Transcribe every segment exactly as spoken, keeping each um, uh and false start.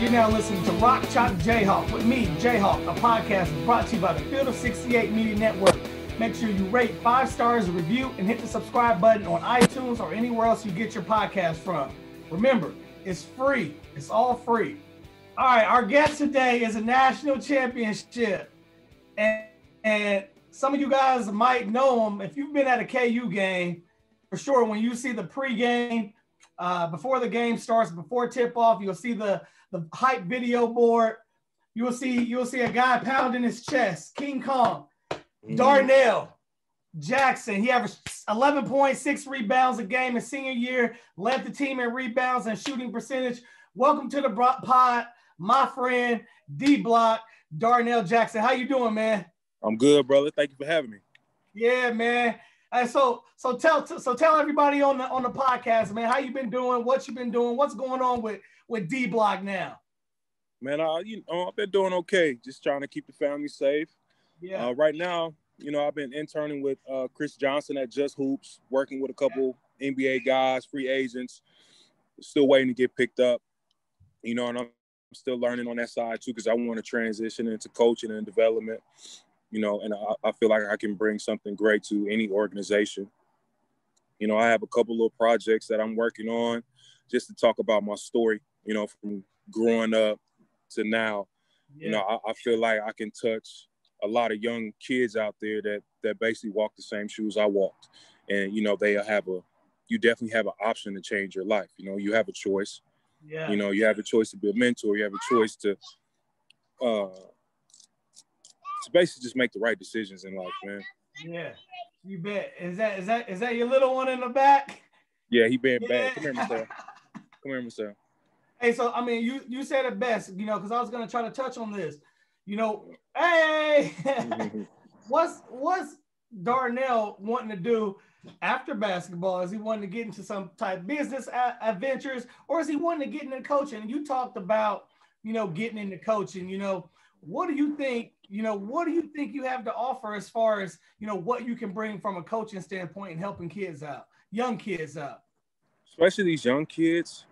You're now listening to Rock Chalk J-Hawk with me, J-Hawk. A podcast brought to you by the Field of sixty-eight Media Network. Make sure you rate five stars, review, and hit the subscribe button on iTunes or anywhere else you get your podcast from. Remember, it's free. It's all free. All right, our guest today is a national championship. And, and some of you guys might know him. If you've been at a K U game, for sure, when you see the pregame, uh, before the game starts, before tip-off, you'll see the the hype video board. You will see, you will see a guy pounding his chest. King Kong, mm-hmm. Darnell Jackson. He averaged eleven point six rebounds a game his senior year. Led the team in rebounds and shooting percentage. Welcome to the pod, my friend D-Block, Darnell Jackson. How you doing, man? I'm good, brother. Thank you for having me. Yeah, man. And so, so tell, so tell everybody on the on the podcast, man. How you been doing? What you been doing? What's going on with? with D-Block now? Man, I, you know, I've been doing okay, just trying to keep the family safe. Yeah. Uh, right now, you know, I've been interning with uh, Chris Johnson at Just Hoops, working with a couple yeah. N B A guys, free agents, still waiting to get picked up, you know, and I'm still learning on that side too because I want to transition into coaching and development, you know, and I, I feel like I can bring something great to any organization. You know, I have a couple little projects that I'm working on just to talk about my story. You know, from growing up to now, yeah. you know, I, I feel like I can touch a lot of young kids out there that that basically walk the same shoes I walked. And, you know, they have a, you definitely have an option to change your life. You know, you have a choice. Yeah. You know, you have a choice to be a mentor. You have a choice to, uh, to basically just make the right decisions in life, man. Yeah, you bet. Is that is that is that your little one in the back? Yeah, he been yeah. bad. Come here, Mister Come here, Mister Hey, so, I mean, you, you said it best, you know, because I was going to try to touch on this. You know, hey, what's, what's Darnell wanting to do after basketball? Is he wanting to get into some type of business adventures, or is he wanting to get into coaching? And you talked about, you know, getting into coaching. You know, what do you think, you know, what do you think you have to offer as far as, you know, what you can bring from a coaching standpoint and helping kids out, young kids out? Especially these young kids.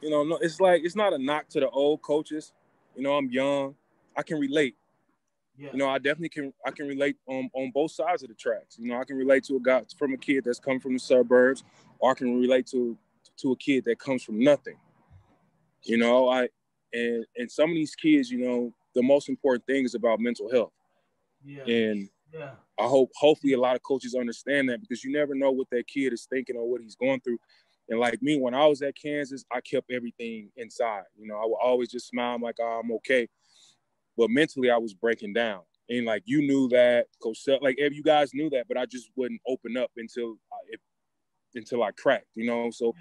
You know, no, it's like, it's not a knock to the old coaches. You know, I'm young. I can relate. Yeah. You know, I definitely can, I can relate on, on both sides of the tracks. You know, I can relate to a guy, from a kid that's come from the suburbs, or I can relate to, to a kid that comes from nothing. You know, I, and, and some of these kids, you know, the most important thing is about mental health. Yeah. And yeah. I hope, hopefully a lot of coaches understand that, because you never know what that kid is thinking or what he's going through. And like me, when I was at Kansas, I kept everything inside. You know, I would always just smile like, oh, I'm okay. But mentally, I was breaking down. And like, you knew that, Coach Self, like you guys knew that, but I just wouldn't open up until I, it, until I cracked, you know? So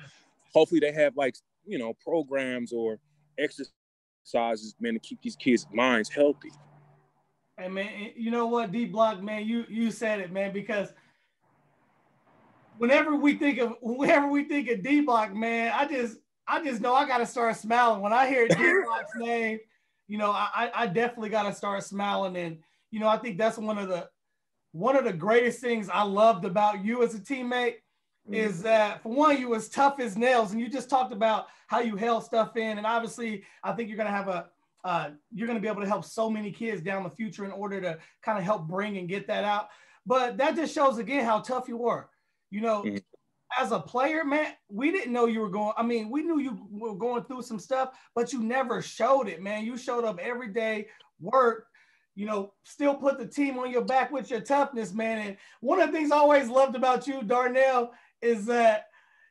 hopefully they have like, you know, programs or exercises, man, to keep these kids' minds healthy. Hey, man, you know what, D-Block, man, you, you said it, man, because Whenever we think of whenever we think of D-Block, man, I just I just know I gotta start smiling when I hear D-Block's name. You know, I I definitely gotta start smiling, and you know I think that's one of the one of the greatest things I loved about you as a teammate mm-hmm. is that, for one, you was tough as nails, and you just talked about how you held stuff in, and obviously I think you're gonna have a uh, you're gonna be able to help so many kids down the future in order to kind of help bring and get that out. But that just shows again how tough you were. You know, mm-hmm. as a player, man, we didn't know you were going. I mean, we knew you were going through some stuff, but you never showed it, man. You showed up every day, worked, you know, still put the team on your back with your toughness, man. And one of the things I always loved about you, Darnell, is that,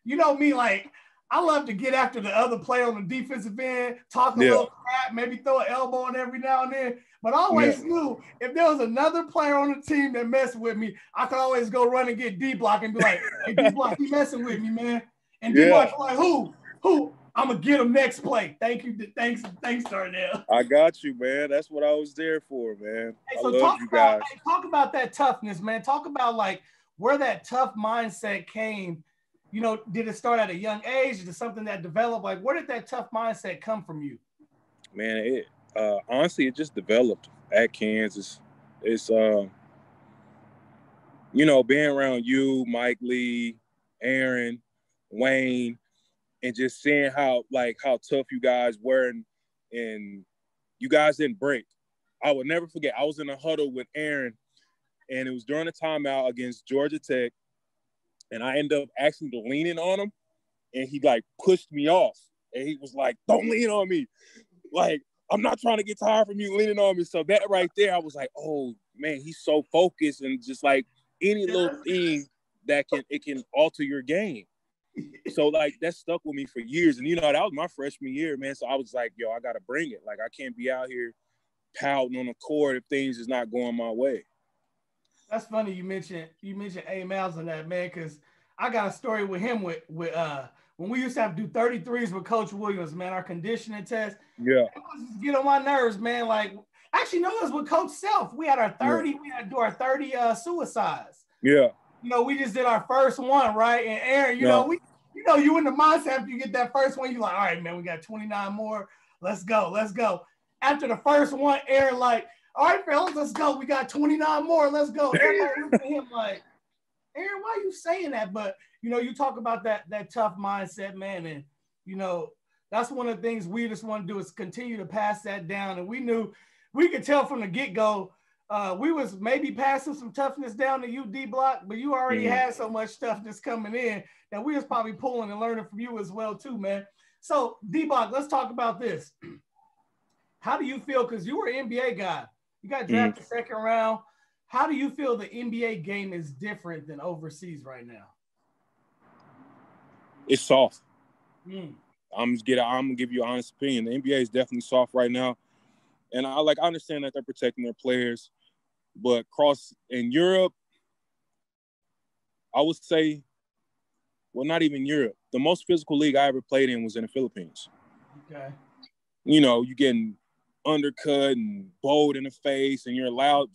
you know me, like, I love to get after the other player on the defensive end, talk a yeah. little crap, maybe throw an elbow on every now and then. But I always yeah. knew if there was another player on the team that messed with me, I could always go run and get D-Block and be like, hey, D-Block, he messing with me, man. And yeah. D-Block's like, who? Who? I'm going to get him next play. Thank you. Thanks, thanks, Darnell. I got you, man. That's what I was there for, man. Hey, so I love talk you about, guys. Hey, talk about that toughness, man. Talk about, like, where that tough mindset came. You know, did it start at a young age? Is it something that developed? Like, where did that tough mindset come from you? Man, it uh, honestly, it just developed at Kansas. It's, uh, you know, being around you, Mike Lee, Aaron, Wayne, and just seeing how, like, how tough you guys were. And and you guys didn't break. I will never forget. I was in a huddle with Aaron, and it was during a timeout against Georgia Tech, and I ended up actually leaning on him, and he, like, pushed me off. And he was like, don't lean on me. Like, I'm not trying to get tired from you leaning on me. So that right there, I was like, oh, man, he's so focused. And just, like, any little thing that can – it can alter your game. So, like, that stuck with me for years. And, you know, that was my freshman year, man. So I was like, yo, I got to bring it. Like, I can't be out here pouting on the court if things is not going my way. That's funny you mentioned you mentioned A. Miles on that, man, because I got a story with him with with uh when we used to have to do thirty-threes with Coach Williams, man, our conditioning test. Yeah. It was just get on my nerves, man. Like, actually, no, it was with Coach Self. We had our thirty, yeah. we had to do our thirty uh suicides. Yeah. You know, we just did our first one, right? And Aaron, you yeah. know, we you know, you in the mindset after you get that first one, you're like, all right, man, we got twenty-nine more. Let's go, let's go. After the first one, Aaron, like, all right, fellas, let's go. We got twenty-nine more. Let's go. Everybody looked at him like, Aaron, why are you saying that? But, you know, you talk about that that tough mindset, man. And, you know, that's one of the things we just want to do is continue to pass that down. And we knew we could tell from the get-go uh, we was maybe passing some toughness down to you, D-Block, but you already mm-hmm. had so much toughness coming in that we was probably pulling and learning from you as well too, man. So, D-Block, let's talk about this. How do you feel? Because you were an N B A guy. You got drafted mm. second round. How do you feel the N B A game is different than overseas right now? It's soft. Mm. I'm just get. I'm gonna give you an honest opinion. The N B A is definitely soft right now, and I like. I understand that they're protecting their players, but cross in Europe, I would say, well, not even Europe. The most physical league I ever played in was in the Philippines. Okay. You know, you getting undercut and bowled in the face, and you're allowed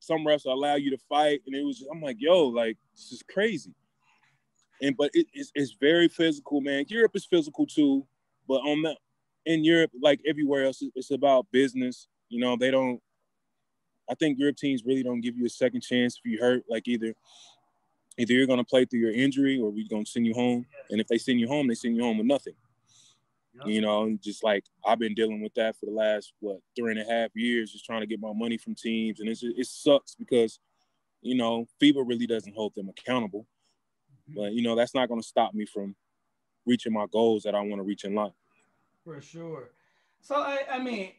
some refs allow you to fight, and it was just, I'm like, yo, like, this is crazy. And but it, it's it's very physical, man. Europe is physical too, but on the in Europe, like everywhere else, it's about business. You know, they don't. I think Europe teams really don't give you a second chance if you hurt. Like either either you're gonna play through your injury, or we're gonna send you home. And if they send you home, they send you home with nothing. You know, and just like I've been dealing with that for the last, what, three and a half years, just trying to get my money from teams. And it's just, it sucks because, you know, FIBA really doesn't hold them accountable. Mm-hmm. But, you know, that's not going to stop me from reaching my goals that I want to reach in life. For sure. So, I, I mean,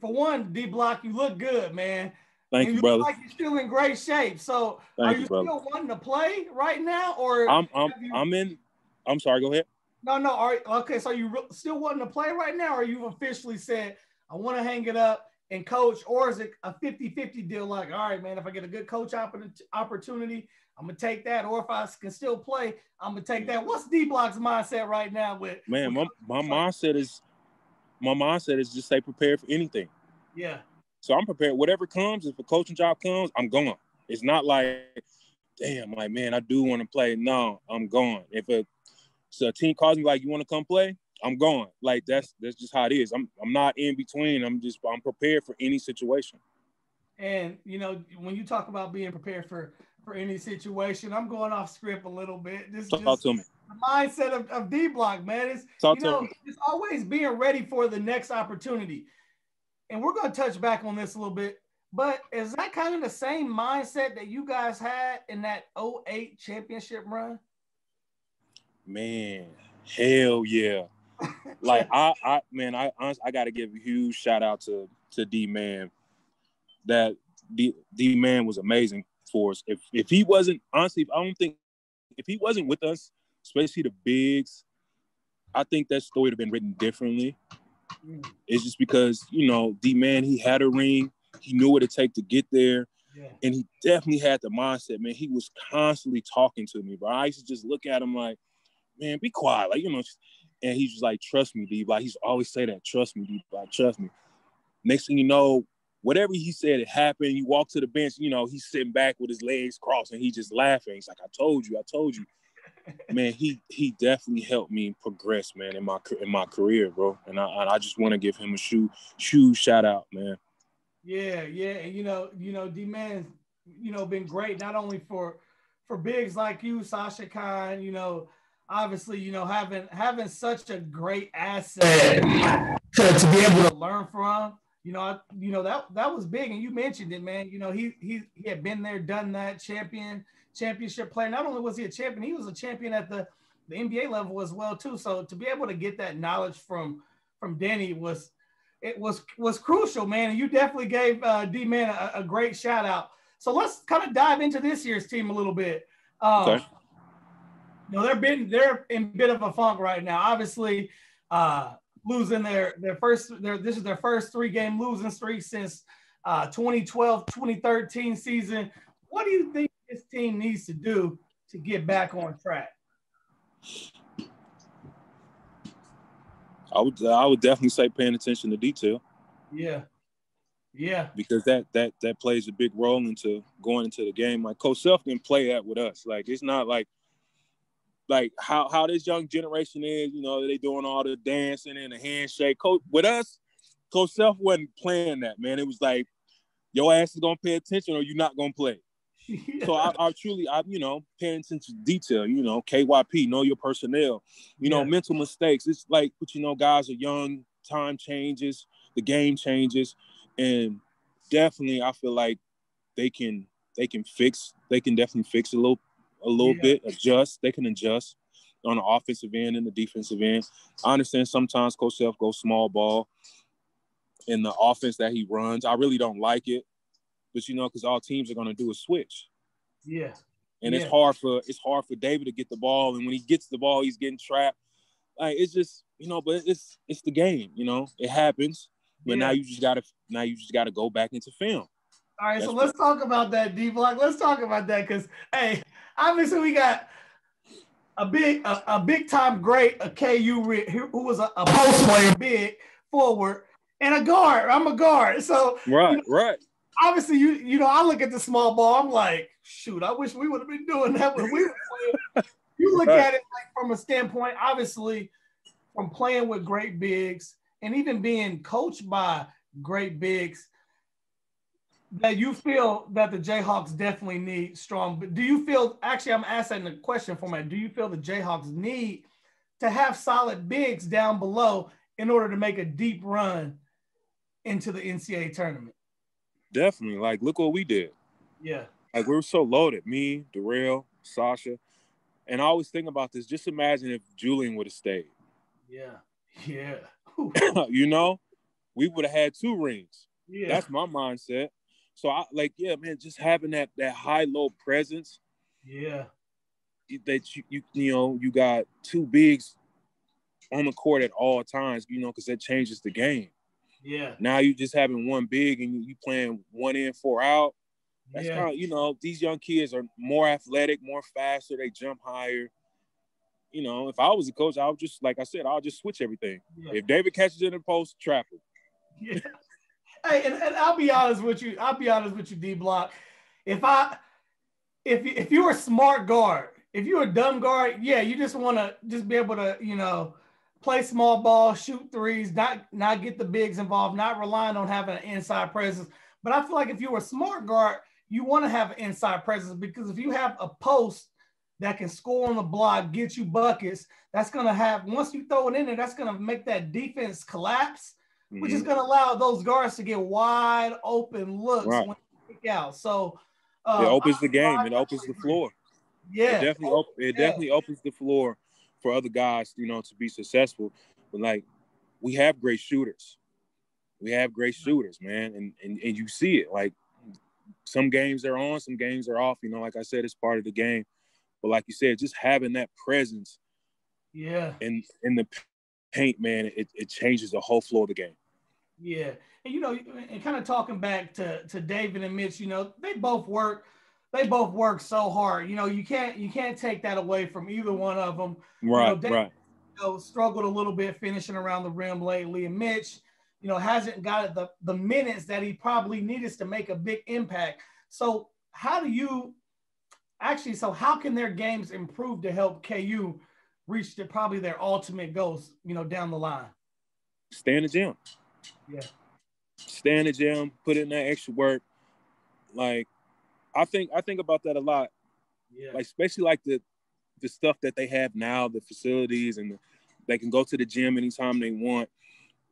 for one, D-Block, you look good, man. Thank and you, you brother. Look like you're still in great shape. So, Thank are you, you still wanting to play right now? Or I'm, I'm, you... I'm in – I'm sorry, go ahead. No, no. All right. Okay, so you re- still wanting to play right now, or you've officially said, I want to hang it up and coach, or is it a fifty-fifty deal like, all right, man, if I get a good coach opportunity, I'm going to take that, or if I can still play, I'm going to take that. What's D-Block's mindset right now? With Man, my, my mindset is my mindset is just stay prepared for anything. Yeah. So I'm prepared. Whatever comes, if a coaching job comes, I'm gone. It's not like, damn, like, man, I do want to play. No, I'm gone. If a So a team calls me like, you want to come play? I'm gone. Like, that's that's just how it is. I'm I'm not in between. I'm just I'm prepared for any situation. And, you know, when you talk about being prepared for, for any situation, I'm going off script a little bit. This is just to me. The mindset of, of D-Block, man. It's, Talk you know, to me. It's always being ready for the next opportunity. And we're going to touch back on this a little bit. But is that kind of the same mindset that you guys had in that oh eight championship run? Man, hell yeah. Like, I, I man, I honestly, I got to give a huge shout out to, to D-Man. That D, D-Man was amazing for us. If if he wasn't, honestly, I don't think, if he wasn't with us, especially the bigs, I think that story would have been written differently. Mm. It's just because, you know, D-Man, he had a ring. He knew what it take to get there. Yeah. And he definitely had the mindset, man. He was constantly talking to me, bro. I used to just look at him like, man, be quiet, like, you know, and he's just like, trust me, D. Like, he's always say that, trust me, D. Like, trust me. Next thing you know, whatever he said, it happened. You walk to the bench, you know, he's sitting back with his legs crossed, and he's just laughing. He's like, I told you, I told you. Man, he he definitely helped me progress, man, in my in my career, bro. And I I just want to give him a shoe shoe shout out, man. Yeah, yeah, and you know, you know, D Man's, you know, been great not only for for bigs like you, Sasha Kaun, you know. Obviously, you know, having having such a great asset to, to be able to learn from. You know, I, you know that that was big, and you mentioned it, man. You know, he he he had been there, done that, champion, championship player. Not only was he a champion, he was a champion at the, the N B A level as well too. So to be able to get that knowledge from from Danny was it was was crucial, man. And you definitely gave uh, D-Man a, a great shout out. So let's kind of dive into this year's team a little bit. Um, okay. You know, they're been they're in a bit of a funk right now. Obviously, uh, losing their their first their this is their first three game losing streak since uh, twenty twelve twenty thirteen season. What do you think this team needs to do to get back on track? I would I would definitely say paying attention to detail. Yeah, yeah. Because that that that plays a big role into going into the game. Like Coach Self didn't play that with us. Like it's not like like how how this young generation is. You know, they doing all the dancing and the handshake. Coach with us, Coach Self wasn't playing that, man. It was like your ass is gonna pay attention or you're not gonna play. Yeah. So I, I truly, I you know, paying attention to detail, you know, K Y P, know your personnel, you yeah. know, mental mistakes. It's like, but you know, guys are young, time changes, the game changes, and definitely I feel like they can, they can fix, they can definitely fix a little, a little yeah. bit, adjust. They can adjust on the offensive end and the defensive end. I understand sometimes Coach Self goes small ball in the offense that he runs. I really don't like it. But you know, because all teams are going to do a switch, yeah, and yeah. it's hard for it's hard for David to get the ball, and when he gets the ball, he's getting trapped. Like it's just you know, but it's it's the game, you know, it happens. But yeah. now you just gotta now you just gotta go back into film. All right, That's so let's talk about that D-Block. Let's talk about that because hey, obviously we got a big a, a big time great a K U who was a, a post player, big forward, and a guard. I'm a guard, so right, you know, right. Obviously, you you know, I look at the small ball, I'm like, shoot, I wish we would have been doing that when we were playing. You look right. at it like from a standpoint, obviously, from playing with great bigs and even being coached by great bigs, that you feel that the Jayhawks definitely need strong. But do you feel, actually, I'm asking the question format, do you feel the Jayhawks need to have solid bigs down below in order to make a deep run into the N C double A tournament? Definitely. Like, look what we did. Yeah. Like, we were so loaded. Me, Darrell, Sasha. And I always think about this. Just imagine if Julian would have stayed. Yeah. Yeah. You know, we would have had two rings. Yeah. That's my mindset. So, I like, yeah, man, just having that that high-low presence. Yeah. That, you, you, you know, you got two bigs on the court at all times, you know, because that changes the game. Yeah. Now you just having one big and you playing one in, four out. That's yeah. how, you know, these young kids are more athletic, more faster. They jump higher. You know, if I was a coach, I would just, like I said, I'll just switch everything. Yeah. If David catches it in the post, trap him. Yeah. Hey, and, and I'll be honest with you. I'll be honest with you, D-Block. If I, if if you're a smart guard, if you're a dumb guard, yeah, you just want to just be able to, you know, play small ball, shoot threes, not not get the bigs involved, not relying on having an inside presence. But I feel like if you're a smart guard, you want to have an inside presence because if you have a post that can score on the block, get you buckets, that's going to have – once you throw it in there, that's going to make that defense collapse, mm-hmm. which is going to allow those guards to get wide open looks right. when they kick out. So um, – It opens the game. It opens the floor. Yeah. It definitely, op- it yeah. definitely opens the floor for other guys, you know, to be successful. But, like, we have great shooters. We have great shooters, man, and, and and you see it. Like, some games are on, some games are off. You know, like I said, it's part of the game. But like you said, just having that presence yeah, in, in the paint, man, it, it changes the whole flow of the game. Yeah. And, you know, and kind of talking back to, to David and Mitch, you know, they both work – They both work so hard. You know, you can't you can't take that away from either one of them. Right, you know, David, right. You know, struggled a little bit finishing around the rim lately. And Mitch, you know, hasn't got the, the minutes that he probably needs to make a big impact. So how do you – actually, so how can their games improve to help K U reach the, probably their ultimate goals, you know, down the line? Stay in the gym. Yeah. Stay in the gym, put in that extra work, like – I think I think about that a lot, yeah. like especially like the the stuff that they have now, the facilities, and the, they can go to the gym anytime they want.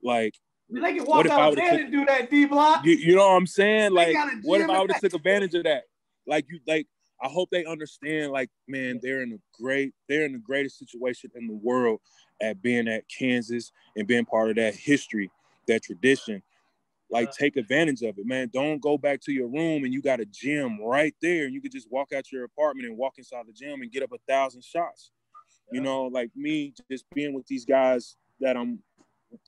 Like, they can walk out there and do that, D-Block. You, you know what I'm saying? Like, what if I would have took advantage of that? Like, you, like, I hope they understand. Like, man, they're in a great, they're in the greatest situation in the world at being at Kansas and being part of that history, that tradition. Like, take advantage of it, man. Don't go back to your room and you got a gym right there, and you could just walk out your apartment and walk inside the gym and get up a thousand shots. Yeah. You know, like me, just being with these guys that I'm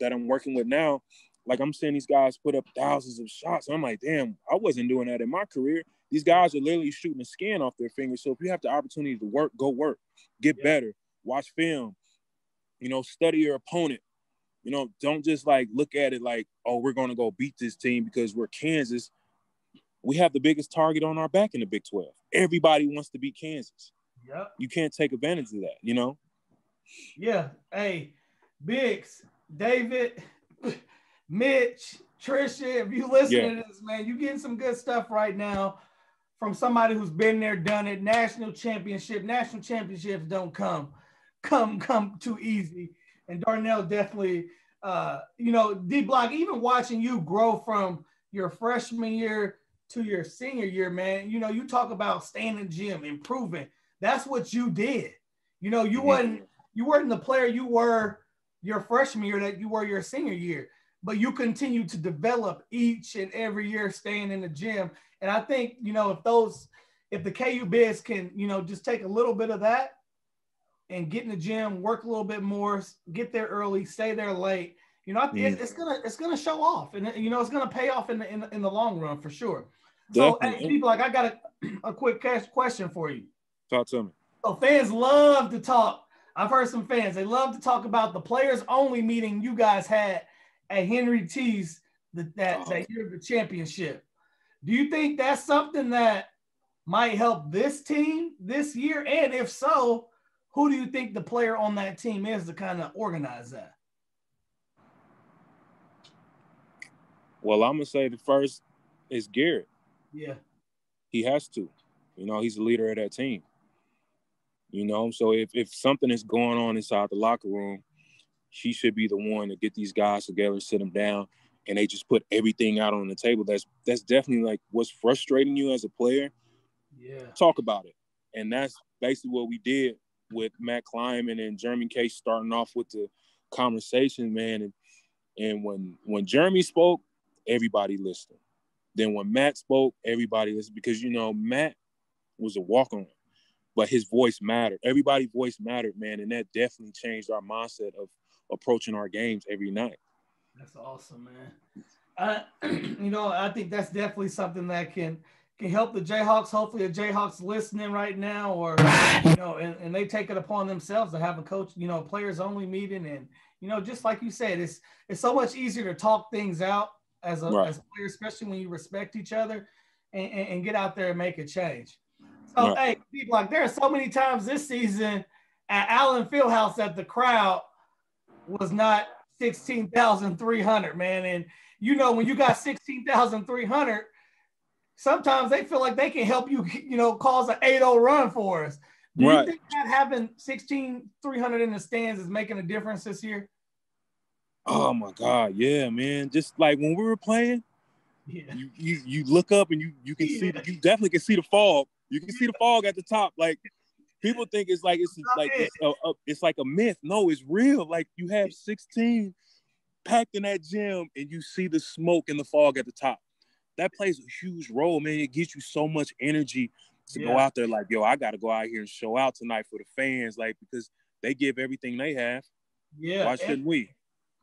that I'm working with now, like I'm seeing these guys put up thousands of shots. I'm like, damn, I wasn't doing that in my career. These guys are literally shooting the skin off their fingers. So if you have the opportunity to work, go work, get yeah. better, watch film, you know, study your opponent. You know, don't just like look at it like, oh, we're going to go beat this team because we're Kansas. We have the biggest target on our back in the Big twelve. Everybody wants to beat Kansas. Yep. You can't take advantage of that, you know? Yeah. Hey, Biggs, David, Mitch, Trisha, if you listen yeah. to this, man, you're getting some good stuff right now from somebody who's been there, done it. National championship. National championships don't come, come, come too easy. And Darnell definitely, uh, you know, D-Block, even watching you grow from your freshman year to your senior year, man, you know, you talk about staying in the gym, improving. That's what you did. You know, you, mm-hmm. wasn't, you weren't the player you were your freshman year that you were your senior year, but you continue to develop each and every year staying in the gym. And I think, you know, if those, if the K U Biz can, you know, just take a little bit of that and get in the gym, work a little bit more, get there early, stay there late. You know, yeah. it's, it's gonna it's gonna show off, and you know it's gonna pay off in the in the, in the long run for sure. Definitely. So, hey, people, like I got a, a quick question for you. Talk to me. So fans love to talk. I've heard some fans they love to talk about the players only meeting you guys had at Henry T's the, that oh. that year of the championship. Do you think that's something that might help this team this year? And if so, who do you think the player on that team is to kind of organize that? Well, I'm going to say the first is Garrett. Yeah. He has to. You know, he's the leader of that team. You know, so if, if something is going on inside the locker room, he should be the one to get these guys together, sit them down, and they just put everything out on the table. That's that's definitely, like, what's frustrating you as a player. Yeah. Talk about it. And that's basically what we did with Matt Kleiman and Jeremy Case, starting off with the conversation, man. And, and when, when Jeremy spoke, everybody listened. Then when Matt spoke, everybody listened, because, you know, Matt was a walk-on, but his voice mattered. Everybody's voice mattered, man. And that definitely changed our mindset of approaching our games every night. That's awesome, man. I, you know, I think that's definitely something that can – can help the Jayhawks. Hopefully the Jayhawks listening right now, or, you know, and, and they take it upon themselves to have a coach, you know, players only meeting. And, you know, just like you said, it's, it's so much easier to talk things out as a, right. as a player, especially when you respect each other and, and, and get out there and make a change. So, right. hey, D-Block, there are so many times this season at Allen Fieldhouse that the crowd was not sixteen thousand three hundred, man. And, you know, when you got sixteen thousand three hundred, sometimes they feel like they can help you, you know, cause an eight oh run for us. Do right. you think that having sixteen thousand three hundred in the stands is making a difference this year? Oh, my God, yeah, man. Just like when we were playing, yeah. you, you you look up and you you can yeah. see – you definitely can see the fog. You can see the fog at the top. Like, people think it's like it's like it. it's, a, a, it's like a myth. No, it's real. Like, you have sixteen packed in that gym and you see the smoke and the fog at the top. That plays a huge role, man. It gives you so much energy to yeah. go out there like, yo, I got to go out here and show out tonight for the fans, like, because they give everything they have. Yeah. Why shouldn't we?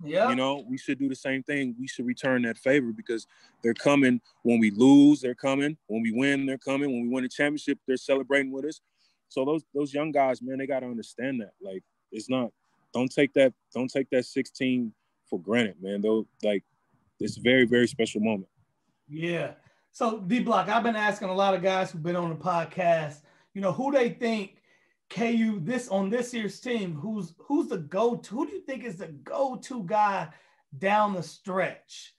Yeah. You know, we should do the same thing. We should return that favor, because they're coming when we lose, they're coming. When we win, they're coming. When we win a championship, they're celebrating with us. So those those young guys, man, they got to understand that. Like, it's not – don't take that Don't take that sixteen for granted, man. They'll, like, it's a very, very special moment. Yeah. So, D-Block, I've been asking a lot of guys who've been on the podcast, you know, who they think K U this on this year's team, who's who's the go-to, who do you think is the go-to guy down the stretch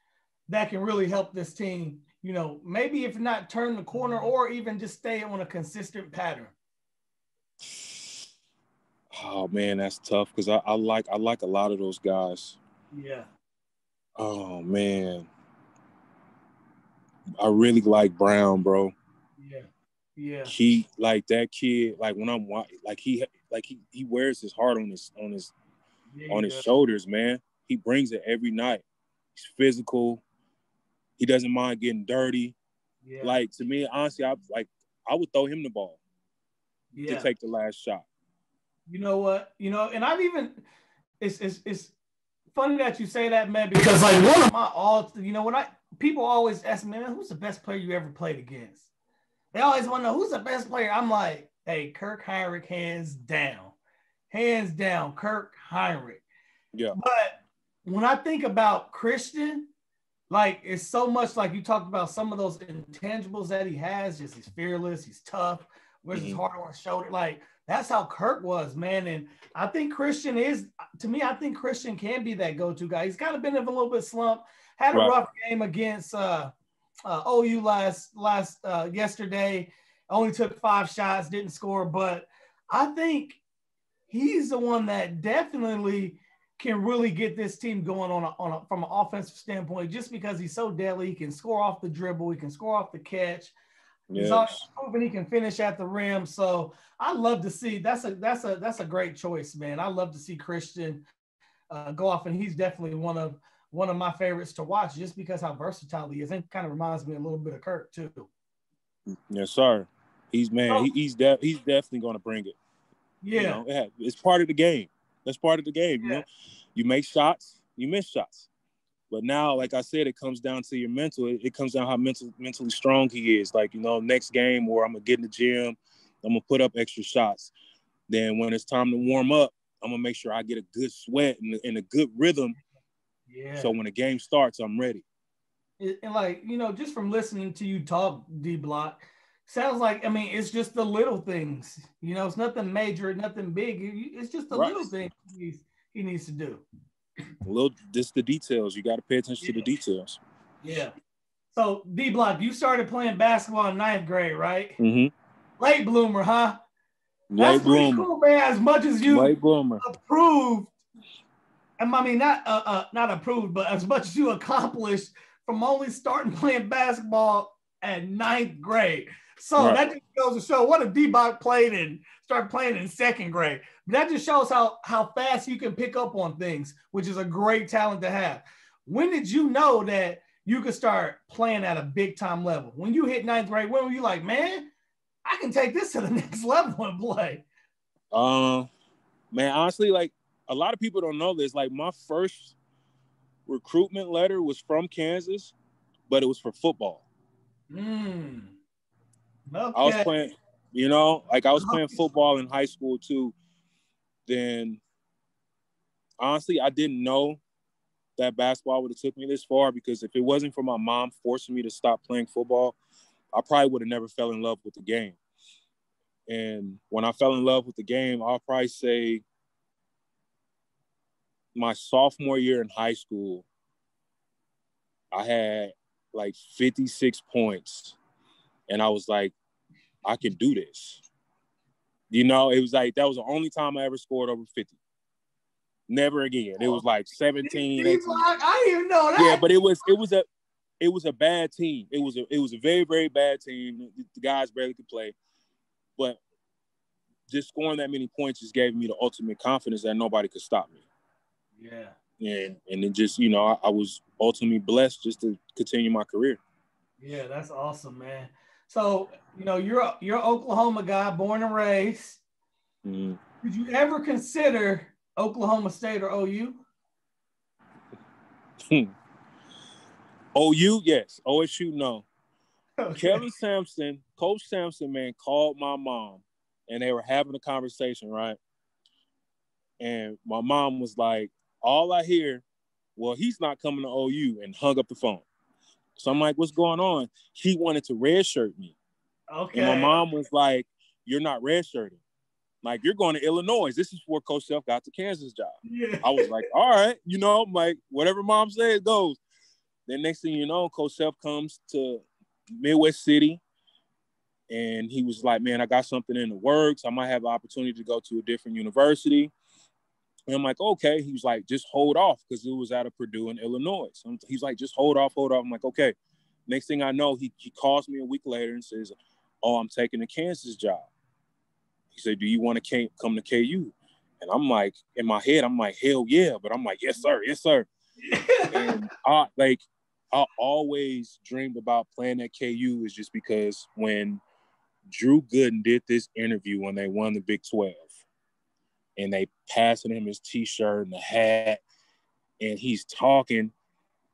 that can really help this team, you know, maybe if not turn the corner or even just stay on a consistent pattern? Oh, man, that's tough, because I, I like I like a lot of those guys. Yeah. Oh, man. I really like Brown, bro. Yeah. Yeah. He, like, that kid, like, when I'm watching, like, he, like, he, he wears his heart on his, on his, yeah, on his does. shoulders, man. He brings it every night. He's physical. He doesn't mind getting dirty. Yeah. Like, to me, honestly, I like, I would throw him the ball yeah. to take the last shot. You know what? You know, and I've even, it's, it's, it's funny that you say that, man, because, like, one of my all, you know, when I, people always ask me, man, who's the best player you ever played against? They always want to know who's the best player. I'm like, hey, Kirk Hinrich, hands down. Hands down, Kirk Hinrich. Yeah. But when I think about Christian, like, it's so much like you talked about some of those intangibles that he has. Just he's fearless, he's tough, wears mm-hmm. his heart on his shoulder. Like, that's how Kirk was, man. And I think Christian is, to me, I think Christian can be that go-to guy. He's kind of been in a little bit slump. Had a right. rough game against uh, uh, O U last last uh, yesterday. Only took five shots, didn't score. But I think he's the one that definitely can really get this team going on a, on a, from an offensive standpoint, just because he's so deadly. He can score off the dribble. He can score off the catch. Yes. He's always proven he can finish at the rim. So I love to see. That's a that's a that's a great choice, man. I love to see Christian uh, go off, and he's definitely one of. one of my favorites to watch just because how versatile he is. And kind of reminds me a little bit of Kirk too. Yes, sir. He's man, so, he, he's def, he's definitely going to bring it. Yeah. You know, it, it's part of the game. That's part of the game. Yeah. You know, you make shots, you miss shots. But now, like I said, it comes down to your mental. It, it comes down how mental, mentally strong he is. Like, you know, next game or I'm going to get in the gym, I'm going to put up extra shots. Then when it's time to warm up, I'm going to make sure I get a good sweat and, and a good rhythm. Yeah. So when the game starts, I'm ready. And like, you know, just from listening to you talk, D-Block, sounds like, I mean, it's just the little things. You know, it's nothing major, nothing big. It's just the right. little things he needs, he needs to do. A little, just the details. You got to pay attention yeah. to the details. Yeah. So, D-Block, you started playing basketball in ninth grade, right? Mm-hmm. Late bloomer, huh? Late That's bloomer. Pretty cool, man. As much as you Late bloomer. approved. I mean, not uh, uh, not approved, but as much as you accomplished from only starting playing basketball at ninth grade. So right. that just goes to show what if D-Block played and started playing in second grade. But that just shows how how fast you can pick up on things, which is a great talent to have. When did you know that you could start playing at a big-time level? When you hit ninth grade, when were you like, man, I can take this to the next level and play? Uh, man, honestly, like, a lot of people don't know this. Like, my first recruitment letter was from Kansas, but it was for football. Mm. Okay. I was playing, you know, like I was playing football in high school too. Then, honestly, I didn't know that basketball would have took me this far, because if it wasn't for my mom forcing me to stop playing football, I probably would have never fell in love with the game. And when I fell in love with the game, I'll probably say my sophomore year in high school, I had like fifty-six points, and I was like, I can do this. You know, it was like, that was the only time I ever scored over fifty. Never again. It was like seventeen, eighteen. I didn't even know that. Yeah, but it was, it was a, it was a bad team. It was a, it was a very, very bad team. The guys barely could play, but just scoring that many points just gave me the ultimate confidence that nobody could stop me. Yeah. And and then just, you know, I, I was ultimately blessed just to continue my career. Yeah, that's awesome, man. So, you know, you're a, you're an Oklahoma guy, born and raised. Mm. Did you ever consider Oklahoma State or O U? Hmm. O U, yes. O S U, no. Okay. Kevin Sampson, Coach Sampson, man, called my mom, and they were having a conversation, right? And my mom was like, all I hear, well, he's not coming to O U, and hung up the phone. So I'm like, what's going on? He wanted to redshirt me. Okay. And my mom was like, you're not redshirting. Like, you're going to Illinois. This is where Coach Self got the Kansas job. Yeah. I was like, all right. You know, I'm like, whatever mom says goes. Then next thing you know, Coach Self comes to Midwest City, and he was like, man, I got something in the works. I might have an opportunity to go to a different university. And I'm like, okay. He was like, just hold off, because it was out of Purdue and Illinois. So he's like, just hold off, hold off. I'm like, okay. Next thing I know, he, he calls me a week later and says, oh, I'm taking the Kansas job. He said, do you want to come to K U? And I'm like, in my head, I'm like, hell yeah. But I'm like, yes, sir. Yes, sir. And I, like, I always dreamed about playing at K U, is just because when Drew Gooden did this interview when they won the Big twelve, and they passing him his T-shirt and the hat, and he's talking.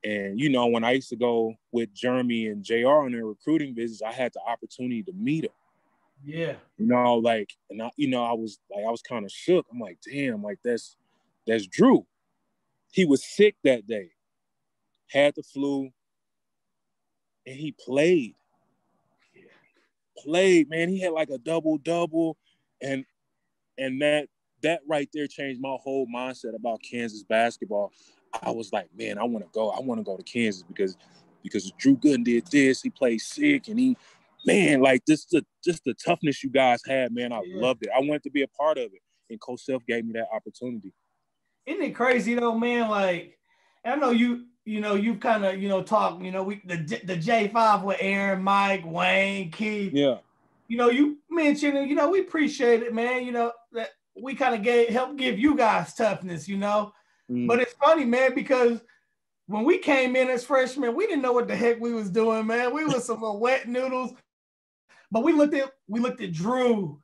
And, you know, when I used to go with Jeremy and J R on their recruiting visits, I had the opportunity to meet him. Yeah. You know, like, and I, you know, I was like, I was kind of shook. I'm like, damn, like that's, that's Drew. He was sick that day, had the flu, and he played. Yeah. Played, man. He had like a double-double, and and that that right there changed my whole mindset about Kansas basketball. I was like, man, I want to go. I want to go to Kansas because because Drew Gooden did this. He played sick, and he, man, like just the just the toughness you guys had, man. I yeah. loved it. I wanted to be a part of it, and Coach Self gave me that opportunity. Isn't it crazy though, man? Like, I know you, you know, you kind of, you know, talk, you know, we the the J five with Aaron, Mike, Wayne, Keith. Yeah. You know, you mentioned, you know, we appreciate it, man. You know that we kind of gave help give you guys toughness, you know. But it's funny, man, because when we came in as freshmen, we didn't know what the heck we was doing, man. We was some little wet noodles. But we looked at we looked at Drew,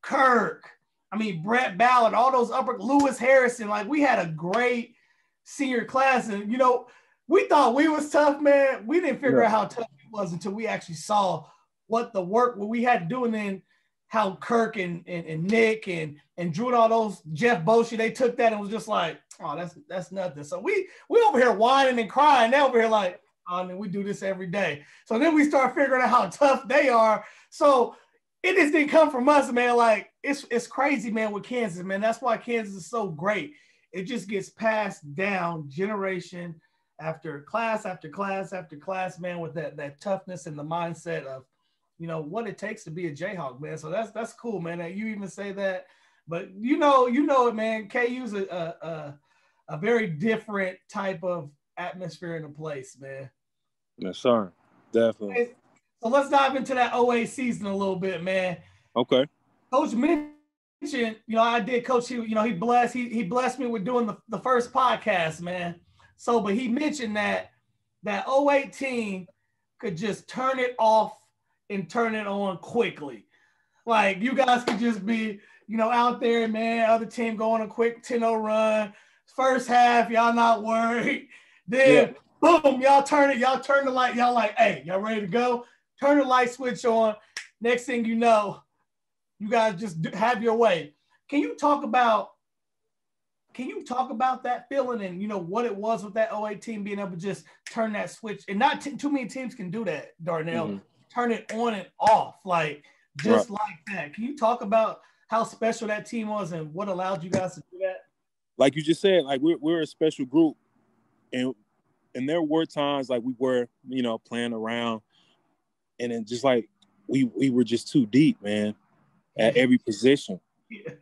Kirk, I mean, Brett Ballard, all those upper, Lewis Harrison. Like, we had a great senior class. And, you know, we thought we was tough, man. We didn't figure yeah. out how tough it was until we actually saw what the work what we had to do, and then how Kirk and, and, and Nick and, and Drew and all those, Jeff Boshi, they took that and was just like, oh, that's that's nothing. So we we over here whining and crying. They over here like, I mean, we do this every day. So then we start figuring out how tough they are. So it just didn't come from us, man. Like, it's it's crazy, man, with Kansas, man. That's why Kansas is so great. It just gets passed down generation after class after class after class, man, with that, that toughness and the mindset of, you know, what it takes to be a Jayhawk, man. So that's that's cool, man, that you even say that. But you know, you know it, man. K U's a a, a very different type of atmosphere in the place, man. Yes, sir. Definitely. Okay. So let's dive into that O A season a little bit, man. Okay. Coach mentioned, you know, I did coach you, you know, he blessed, he he blessed me with doing the, the first podcast, man. So, but he mentioned that that O A team could just turn it off and turn it on quickly. Like, you guys could just be, you know, out there, man, other team going a quick ten oh run. First half, y'all not worried. Then, yeah. boom, y'all turn it. Y'all turn the light. Y'all like, hey, y'all ready to go? Turn the light switch on. Next thing you know, you guys just have your way. Can you talk about, can you talk about that feeling and, you know, what it was with that O A team being able to just turn that switch? And not t- too many teams can do that, Darnell. Mm-hmm. Turn it on and off, like, just right. like that. Can you talk about how special that team was and what allowed you guys to do that? Like you just said, like, we're, we're a special group. And and there were times, like, we were, you know, playing around. And then just, like, we we were just too deep, man, at every position. Yeah.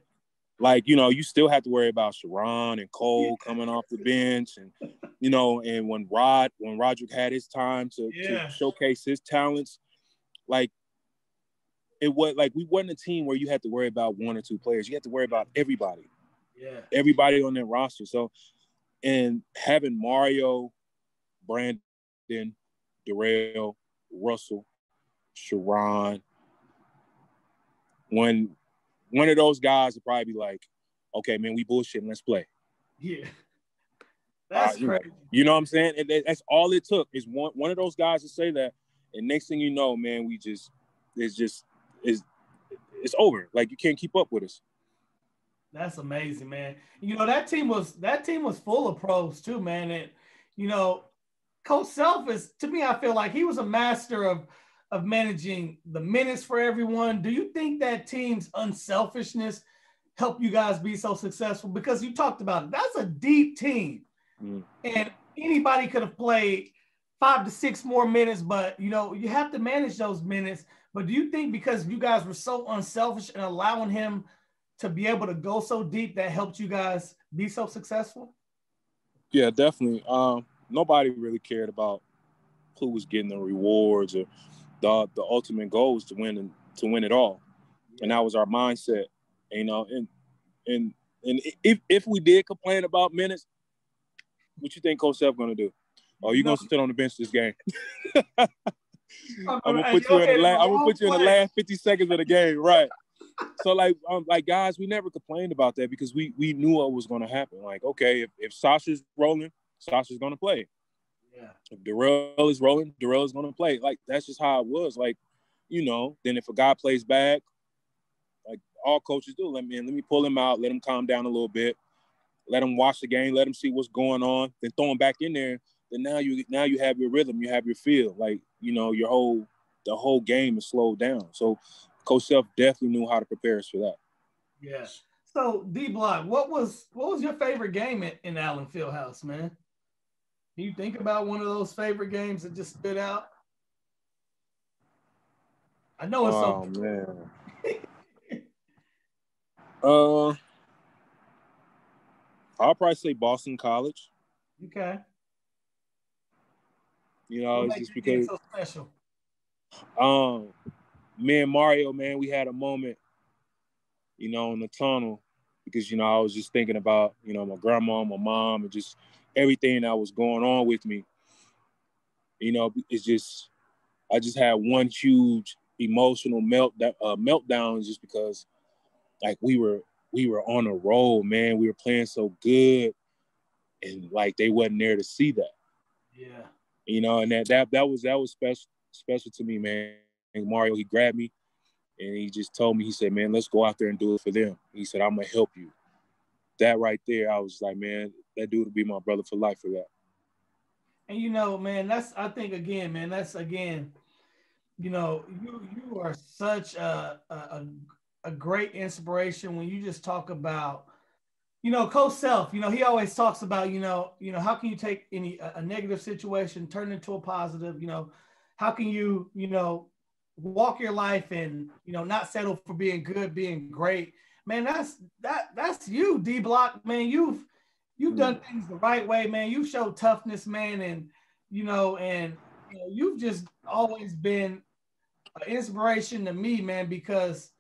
Like, you know, you still have to worry about Sharon and Cole yeah. coming off the bench. And, you know, and when Rod, when Rodrick had his time to, yeah. to showcase his talents, like, it was like we wasn't a team where you had to worry about one or two players. You had to worry about everybody. Yeah. Everybody on that roster. So, and having Mario, Brandon, Darrell, Russell, Sharon, one one of those guys would probably be like, okay, man, we bullshitting, let's play. Yeah. That's uh, crazy. You know what I'm saying? And that's all it took, is one one of those guys to say that. And next thing you know, man, we just it's just is it's over. Like, you can't keep up with us. That's amazing, man. You know, that team was that team was full of pros too, man. And you know, Coach Self is, to me, I feel like he was a master of of managing the minutes for everyone. Do you think that team's unselfishness helped you guys be so successful? Because you talked about it. That's a deep team. Mm. And anybody could have played five to six more minutes, but you know, you have to manage those minutes. But do you think because you guys were so unselfish and allowing him to be able to go so deep, that helped you guys be so successful? Yeah, definitely. Um, nobody really cared about who was getting the rewards, or the the ultimate goal was to win and to win it all, and that was our mindset, you know. And and and if if we did complain about minutes, what you think Coach Self gonna do? Oh, you no. gonna sit on the bench this game? I'm gonna put you in the last. I'm gonna put you in the last fifty seconds of the game, right? So like, um, like guys, we never complained about that because we we knew what was gonna happen. Like, okay, if, if Sasha's rolling, Sasha's gonna play. Yeah. If Darrell is rolling, Darrell is gonna play. Like that's just how it was. Like, you know. Then if a guy plays back, like all coaches do, let me in, let me pull him out, let him calm down a little bit, let him watch the game, let him see what's going on, then throw him back in there. Then now you now you have your rhythm, you have your feel. Like, you know, your whole the whole game is slowed down. So Coach Self definitely knew how to prepare us for that. Yeah. So D-Block, what was what was your favorite game in, in Allen Fieldhouse, man? Do you think about one of those favorite games that just stood out? I know it's oh, something. Man. uh, I'll probably say Boston College. Okay. You know, it's just because so special. Um, me and Mario, man, we had a moment, you know, in the tunnel because, you know, I was just thinking about, you know, my grandma, my mom, and just everything that was going on with me. You know, it's just, I just had one huge emotional melt uh, meltdown just because, like, we were we were on a roll, man. We were playing so good, and like they wasn't there to see that. Yeah. You know, and that that that was that was special special to me, man. And Mario, he grabbed me, and he just told me, he said, man, let's go out there and do it for them. He said, I'm gonna help you. That right there, I was like, man, that dude would be my brother for life for that. And, you know, man, that's, I think, again, man, that's, again, you know, you you are such a, a, a great inspiration when you just talk about, you know, Coach Self, you know, he always talks about, you know, you know, how can you take any, a negative situation, turn it into a positive, you know, how can you, you know, walk your life and, you know, not settle for being good, being great. Man, that's that that's you, D-Block, man. You've you've done things the right way, man. You showed toughness, man, and you know, and you know, you've just always been an inspiration to me, man, because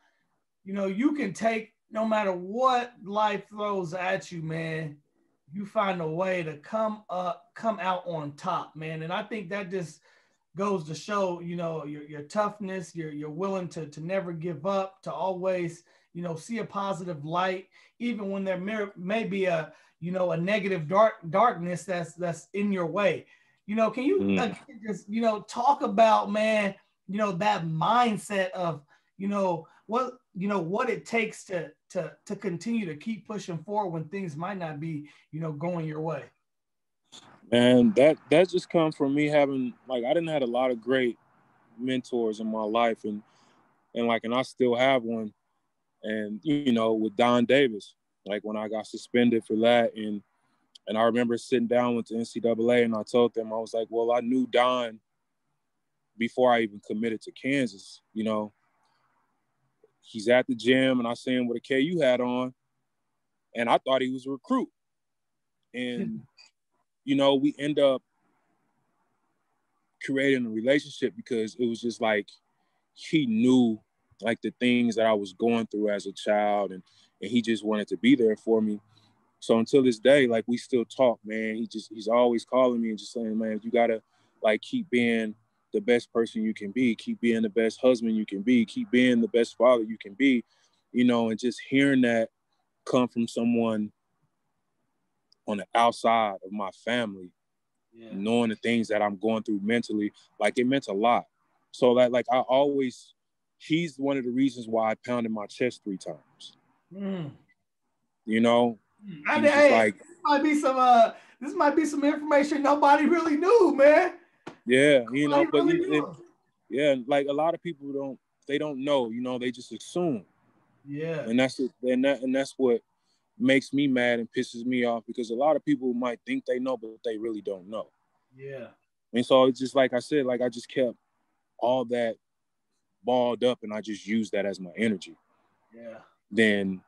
you know, you can take no matter what life throws at you, man, you find a way to come up, come out on top, man. And I think that just goes to show, you know, your your toughness, you're you're willing to to never give up, to always, you know, see a positive light, even when there may be a, you know, a negative dark darkness that's that's in your way. You know, can you mm. just, you know, talk about, man, you know, that mindset of, you know, what, you know, what it takes to to to continue to keep pushing forward when things might not be, you know, going your way? And that that just comes from me having, like, I didn't have a lot of great mentors in my life, and and like, and I still have one. And, you know, with Don Davis, like when I got suspended for that, and and I remember sitting down with the N C double A, and I told them, I was like, well, I knew Don before I even committed to Kansas, you know. He's at the gym, and I see him with a K U hat on, and I thought he was a recruit. And, you know, we end up creating a relationship because it was just like he knew, like, the things that I was going through as a child, and, and he just wanted to be there for me. So until this day, like, we still talk, man. He just, he's always calling me and just saying, man, you gotta, like, keep being the best person you can be, keep being the best husband you can be, keep being the best father you can be, you know. And just hearing that come from someone on the outside of my family, yeah, knowing the things that I'm going through mentally, like, it meant a lot. So that, like, I always, he's one of the reasons why I pounded my chest three times. Mm. You know, I mean, hey, like, this might be some uh, this might be some information nobody really knew, man. Yeah, you nobody know, really but it, it, yeah, like a lot of people don't, they don't know, you know, they just assume. Yeah, and that's it, and that, and that's what makes me mad and pisses me off, because a lot of people might think they know, but they really don't know. Yeah, and so it's just like I said, like I just kept all that balled up, and I just used that as my energy. Yeah. Then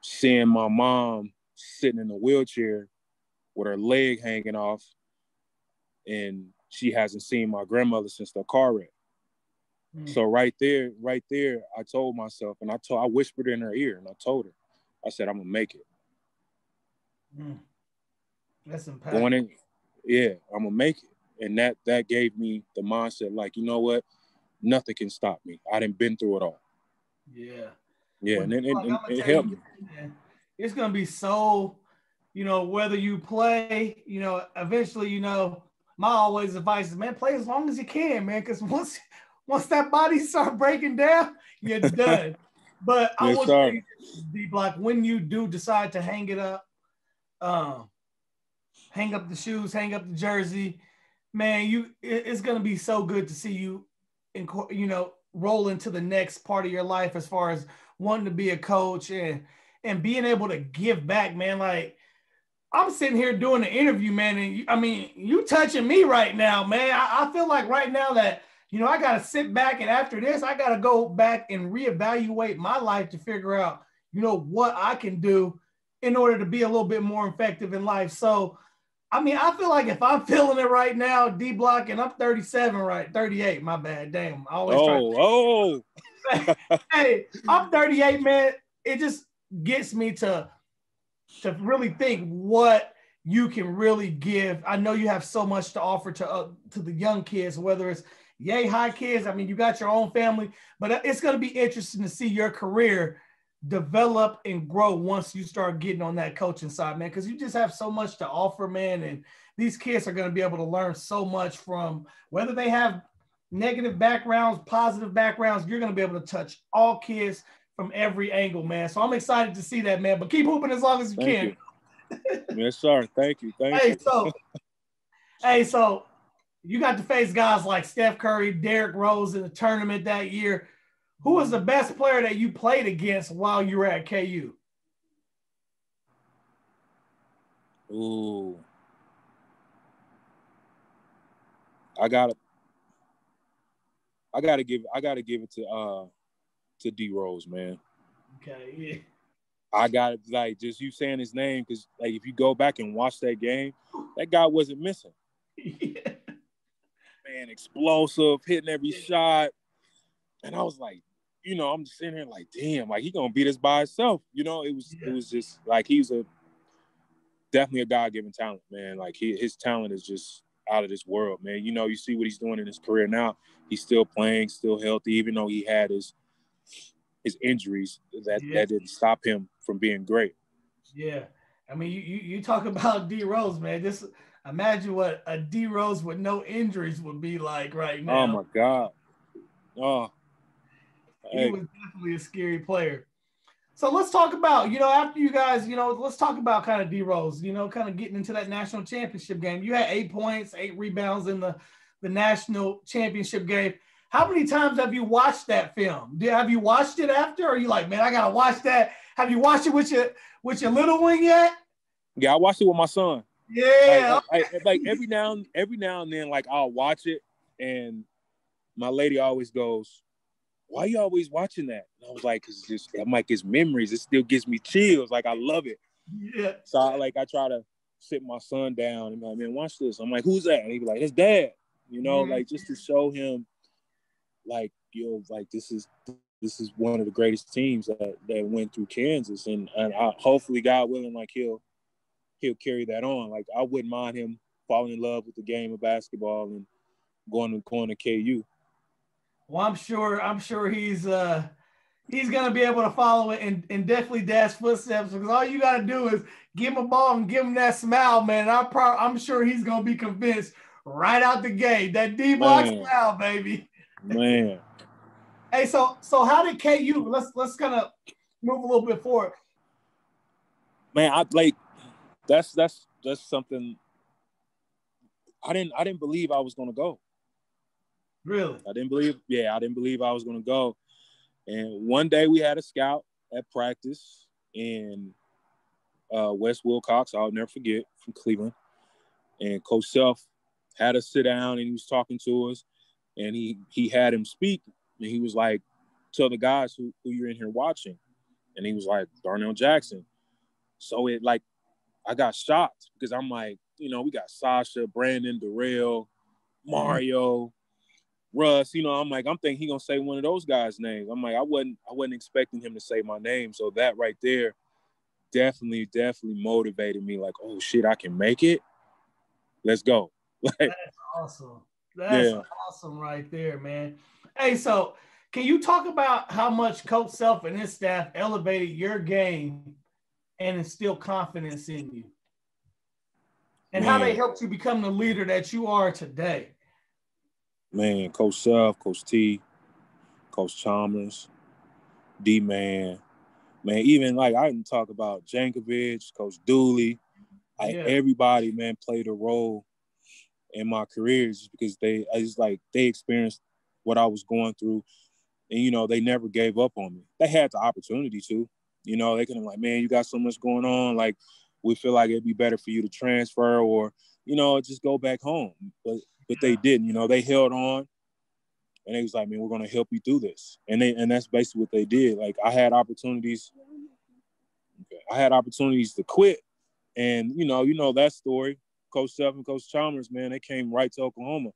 seeing my mom sitting in a wheelchair with her leg hanging off, and she hasn't seen my grandmother since the car wreck. Mm. So right there, right there, I told myself, and I told, I whispered in her ear, and I told her, I said, I'm gonna make it. Mm. That's impactful. Going in, yeah, I'm gonna make it, and that that gave me the mindset, like, you know what, nothing can stop me. I done been through it all. Yeah. Yeah, well, and, and, and, and it helped me. It's gonna be so, you know, whether you play, you know, eventually, you know, my always advice is, man, play as long as you can, man, because once once that body starts breaking down, you're done. But I yes, will say, D-Block, when you do decide to hang it up, um, hang up the shoes, hang up the jersey, man, you it, it's gonna be so good to see you, in, you know, roll into the next part of your life as far as wanting to be a coach and and being able to give back, man. Like, I'm sitting here doing an interview, man, and you, I mean, you touching me right now, man. I, I feel like right now that, you know, I got to sit back, and after this, I got to go back and reevaluate my life to figure out, you know, what I can do in order to be a little bit more effective in life. So, I mean, I feel like if I'm feeling it right now, D-Block, and I'm thirty-seven, right? thirty-eight, my bad. Damn. I always oh, try to- oh. Hey, I'm thirty-eight, man. It just gets me to, to really think what you can really give. I know you have so much to offer to, uh, to the young kids, whether it's yay high kids. I mean, you got your own family, but it's going to be interesting to see your career develop and grow once you start getting on that coaching side, man, because you just have so much to offer, man, and these kids are going to be able to learn so much from, whether they have negative backgrounds, positive backgrounds, you're going to be able to touch all kids from every angle, man. So I'm excited to see that, man, but keep hooping as long as you thank can. You. Yes, sir. Thank you. Thank hey, you. So, hey, so you got to face guys like Steph Curry, Derrick Rose in the tournament that year. Who was the best player that you played against while you were at K U? Ooh. I gotta I gotta give I gotta give it to uh to D Rose, man. Okay, yeah. I gotta like just you saying his name, because like if you go back and watch that game, that guy wasn't missing. Yeah. Man, explosive, hitting every yeah. shot. And I was like, you know, I'm just sitting here like, damn, like he gonna beat us by himself. You know, it was yeah. it was just like he's a definitely a God-given talent, man. Like he, his talent is just out of this world, man. You know, you see what he's doing in his career now. He's still playing, still healthy, even though he had his his injuries that, yeah. that didn't stop him from being great. Yeah. I mean, you you, you talk about D Rose, man. This imagine what a D Rose with no injuries would be like right now. Oh my God. Oh, he was definitely a scary player. So let's talk about, you know, after you guys, you know, let's talk about kind of D Rose, you know, kind of getting into that national championship game. You had eight points, eight rebounds in the, the national championship game. How many times have you watched that film? Do, have you watched it after? Or are you like, man, I got to watch that? Have you watched it with your with your little one yet? Yeah, I watched it with my son. Yeah. Like, okay. I, I, like every now, every now and then, like I'll watch it, and my lady always goes, why are you always watching that? And I was like, cause it's just, I'm like, it's memories. It still gives me chills. Like, I love it. Yeah. So I like, I try to sit my son down and be like, man, watch this. I'm like, who's that? And he'd be like, it's Dad, you know, mm-hmm. like just to show him like, you know, like this is, this is one of the greatest teams that, that went through Kansas. And, and I, hopefully God willing, like he'll, he'll carry that on. Like I wouldn't mind him falling in love with the game of basketball and going to, going to K U. Well, I'm sure, I'm sure he's uh, he's going to be able to follow it and, and definitely Dad's footsteps, because all you got to do is give him a ball and give him that smile, man. I pro- I'm sure he's going to be convinced right out the gate, that D-Block smile, baby. Man. Hey, so so how did K U, let's let's kind of move a little bit forward. Man, I like that's that's that's something I didn't I didn't believe I was going to go. Really? I didn't believe, yeah, I didn't believe I was going to go. And one day we had a scout at practice, and uh, Wes Wilcox, I'll never forget, from Cleveland. And Coach Self had us sit down, and he was talking to us, and he he had him speak, and he was like, tell the guys who, who you're in here watching. And he was like, Darnell Jackson. So it like, I got shocked because I'm like, you know, we got Sasha, Brandon, Darrell, Mario, Russ. You know, I'm like, I'm thinking he gonna say one of those guys' names. I'm like, I wasn't, I wasn't expecting him to say my name. So that right there, definitely, definitely motivated me. Like, oh shit, I can make it. Let's go. Like, that's awesome. That's yeah. awesome right there, man. Hey, so can you talk about how much Coach Self and his staff elevated your game and instilled confidence in you? And man. How they helped you become the leader that you are today? Man, Coach Self, Coach T, Coach Chalmers, D-Man. Man, even like I didn't talk about Jankovic, Coach Dooley. Like yeah. everybody, man, played a role in my career just because they, I just like, they experienced what I was going through. And, you know, they never gave up on me. They had the opportunity to. You know, they could have like, man, you got so much going on. Like, we feel like it'd be better for you to transfer or, you know, just go back home. But but they didn't. You know, they held on. And they was like, man, we're going to help you through this. And they and that's basically what they did. Like, I had opportunities. I had opportunities to quit. And, you know, you know that story. Coach Self and Coach Chalmers, man, they came right to Oklahoma.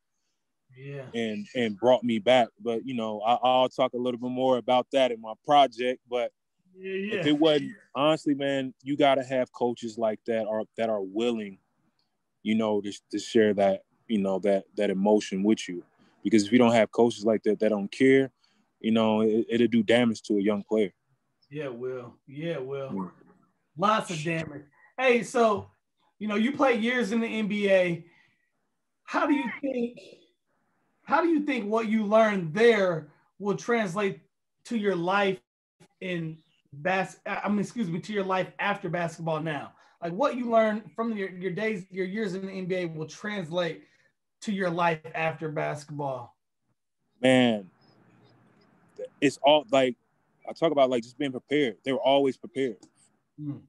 Yeah. And and brought me back. But, you know, I, I'll talk a little bit more about that in my project. But yeah, yeah. if it wasn't, honestly, man, you got to have coaches like that are that are willing, you know, to, to share that, you know, that that emotion with you. Because if you don't have coaches like that that don't care, you know, it, it'll do damage to a young player. Yeah, it will. Yeah, it will. Yeah. Lots of damage. Hey, so, you know, you played years in the N B A. How do you think how do you think what you learned there will translate to your life in bas- I mean, excuse me, to your life after basketball now? Like what you learned from your, your days, your years in the N B A will translate to your life after basketball? Man, it's all like, I talk about like just being prepared. They were always prepared. Mm.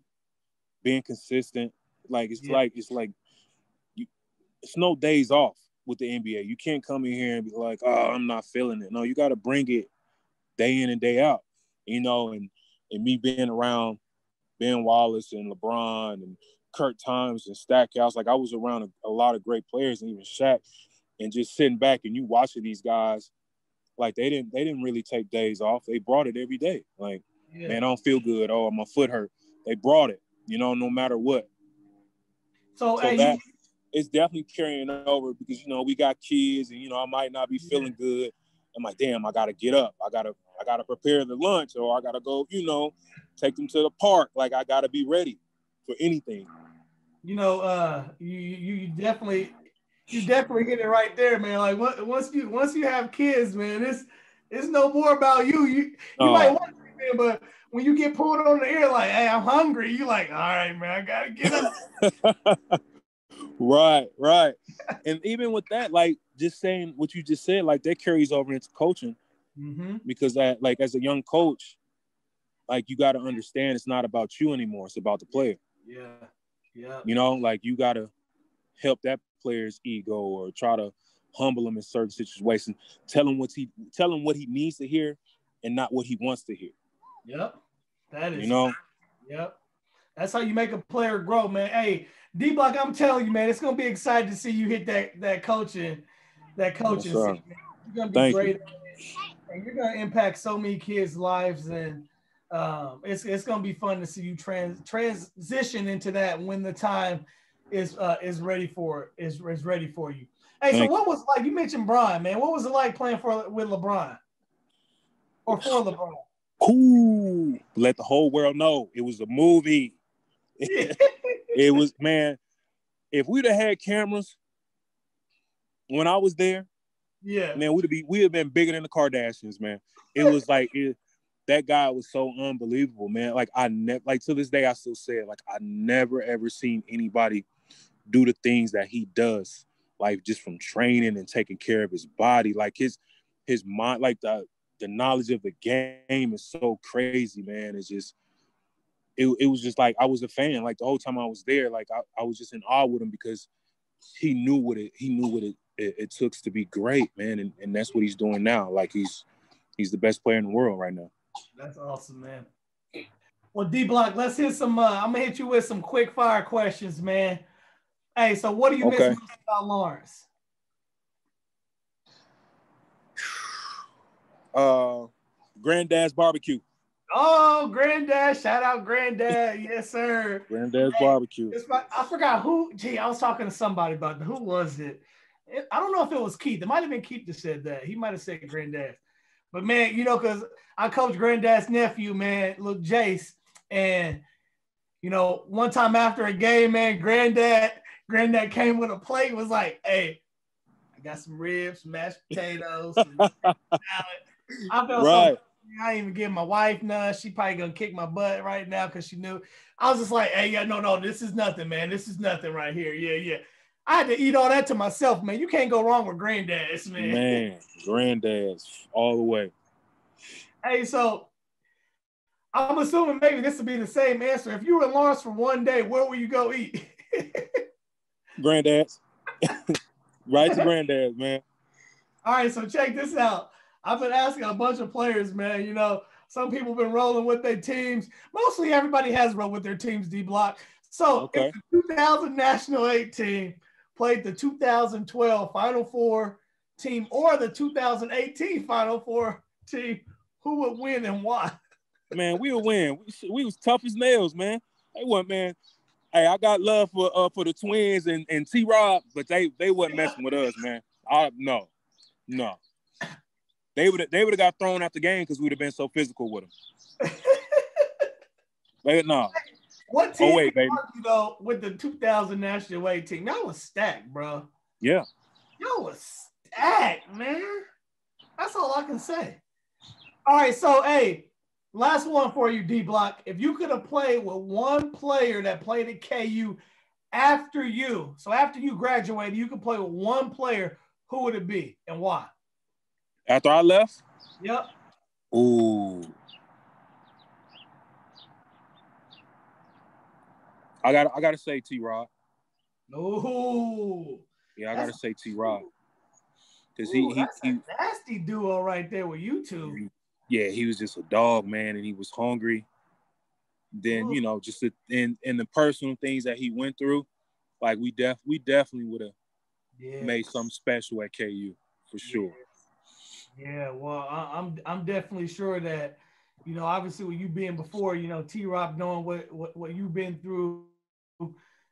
Being consistent. Like, it's yeah. like, it's like, you, it's no days off. With the N B A, you can't come in here and be like, oh, I'm not feeling it. No, you got to bring it day in and day out, you know, and, and me being around Ben Wallace and LeBron and Kurt Times and Stackhouse, like I was around a, a lot of great players and even Shaq, and just sitting back and you watching these guys, like they didn't they didn't really take days off. They brought it every day. Like, yeah. man, I don't feel good. Oh, my foot hurt. They brought it, you know, no matter what. So, so hey, that, you- it's definitely carrying over because, you know, we got kids and, you know, I might not be feeling yeah. good. I'm like, damn, I got to get up. I got to I got to prepare the lunch or I got to go, you know, take them to the park. Like, I got to be ready for anything. You know, uh, you, you definitely you definitely hit it right there, man. Like, once you once you have kids, man, it's, it's no more about you. You, you uh, might want to, man, but when you get pulled on the air, like, hey, I'm hungry. You like, all right, man, I got to get up. Right, right. And even with that, like just saying what you just said, like that carries over into coaching mm-hmm. because that, like as a young coach, like you got to understand it's not about you anymore. It's about the player. Yeah, yeah. You know, like you got to help that player's ego or try to humble him in certain situations, tell him what he, tell him what he needs to hear and not what he wants to hear. Yep, that is. You know? Yep. That's how you make a player grow, man. Hey, D-Block, I'm telling you, man, it's gonna be exciting to see you hit that that coaching, that coaching. Yes, seat, you're gonna be Thank great, you. And you're gonna impact so many kids' lives, and um, it's it's gonna be fun to see you trans transition into that when the time is uh, is ready for is is ready for you. Hey, Thank so what was it like? You mentioned Braun, man. What was it like playing for with LeBron or for LeBron? Ooh, let the whole world know it was a movie. It was, man, if we'd have had cameras when I was there, yeah, man, we'd be we'd have been bigger than the Kardashians, man. It was like it, that guy was so unbelievable, man. Like I never, like to this day, I still say it. Like I never ever seen anybody do the things that he does, like just from training and taking care of his body, like his his mind, like the the knowledge of the game is so crazy, man. It's just. It, it was just like I was a fan. Like the whole time I was there, like I, I was just in awe with him because he knew what it he knew what it it, it took to be great, man. And, and that's what he's doing now. Like he's he's the best player in the world right now. That's awesome, man. Well, D-Block, let's hit some uh, – I'm going to hit you with some quick-fire questions, man. Hey, so what do you okay. miss most about Lawrence? Uh, Granddad's Barbecue. Oh, Granddad. Shout out Granddad. Yes, sir. Granddad's hey, Barbecue. It's my, I forgot who – gee, I was talking to somebody about it. Who was it? it? I don't know if it was Keith. It might have been Keith that said that. He might have said Granddad. But, man, you know, because I coached Granddad's nephew, man, little Jace. And, you know, one time after a game, man, granddad, granddad came with a plate, was like, hey, I got some ribs, mashed potatoes, some salad. I felt right. so I didn't even give my wife none. She probably going to kick my butt right now because she knew. I was just like, hey, yeah, no, no, this is nothing, man. This is nothing right here. Yeah, yeah. I had to eat all that to myself, man. You can't go wrong with Granddad's, man. Man, Granddad's all the way. Hey, so I'm assuming maybe this would be the same answer. If you were in Lawrence for one day, where would you go eat? Granddad's. Right to Granddad's, man. All right, so check this out. I've been asking a bunch of players, man. You know, some people have been rolling with their teams. Mostly everybody has rolled with their teams, D-Block. So okay. if the two thousand National eight team played the two thousand twelve Final Four team or the two thousand eighteen Final Four team, who would win and why? Man, we would win. We, we was tough as nails, man. They weren't, man. Hey, I got love for uh, for the twins and, and T-Rock, but they they wasn't messing with us, man. I, no, no. They would they would have got thrown out the game because we'd have been so physical with them. But no. What team oh, wait, baby. You know, with the two thousand National Way team? Y'all was stacked, bro. Yeah. Y'all was stacked, man. That's all I can say. All right, so, hey, last one for you, D-Block. If you could have played with one player that played at K U after you, so after you graduated, you could play with one player, who would it be and why? After I left? Yep. Ooh. I got. I gotta say T-Rock. No. Yeah, I gotta say T-Rock. Cause he, ooh, he, that's he, a nasty duo right there with you two. Yeah, he was just a dog, man, and he was hungry. Then ooh. You know, just the, and and the personal things that he went through, like we def we definitely would have yes. made something special at K U for sure. Yes. Yeah, well, I, I'm I'm definitely sure that you know, obviously with you being before, you know, T-Rock knowing what what what you've been through.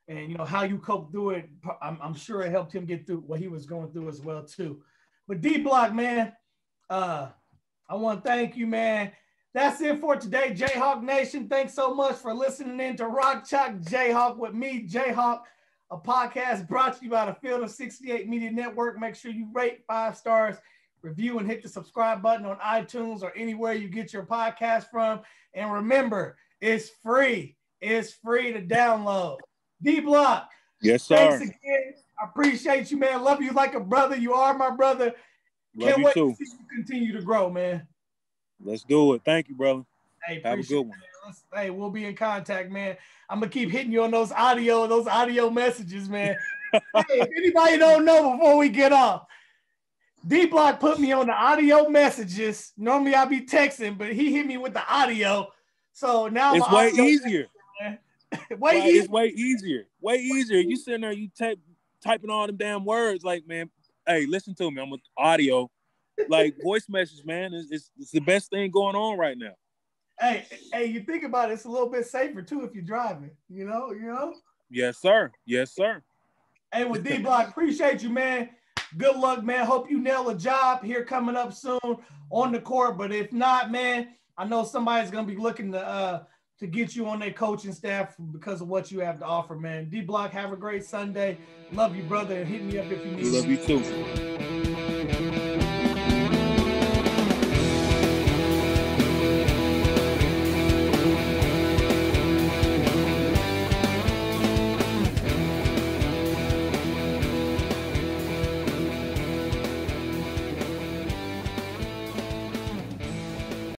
And, you know, how you coped through it, I'm, I'm sure it helped him get through what he was going through as well, too. But D-Block, man, uh, I want to thank you, man. That's it for today, Jayhawk Nation. Thanks so much for listening in to Rock Chalk J-Hawk with me, Jayhawk, a podcast brought to you by the Field of sixty-eight Media Network. Make sure you rate five stars, review, and hit the subscribe button on iTunes or anywhere you get your podcast from. And remember, it's free. It's free to download. D-Block. Yes, sir. Thanks again. I appreciate you, man. Love you like a brother. You are my brother. Love Can't wait too. to see you continue to grow, man. Let's do it. Thank you, brother. Hey, have a good one. Hey, we'll be in contact, man. I'm going to keep hitting you on those audio, those audio messages, man. Hey, if anybody don't know before we get off, D-Block put me on the audio messages. Normally I be texting, but he hit me with the audio. So now it's way easier. Way like, it's way easier. Way easier. You sitting there, you type typing all them damn words. Like, man, hey, listen to me. I'm with audio, like voice message, man. It's, it's it's the best thing going on right now. Hey, hey, you think about it, it's a little bit safer too if you're driving. You know, you know. Yes, sir. Yes, sir. Hey, with D-Block, appreciate you, man. Good luck, man. Hope you nail a job here coming up soon on the court. But if not, man, I know somebody's gonna be looking to. Uh, to get you on their coaching staff because of what you have to offer, man. D-Block, have a great Sunday. Love you, brother. Hit me up if you need me. Love you, too.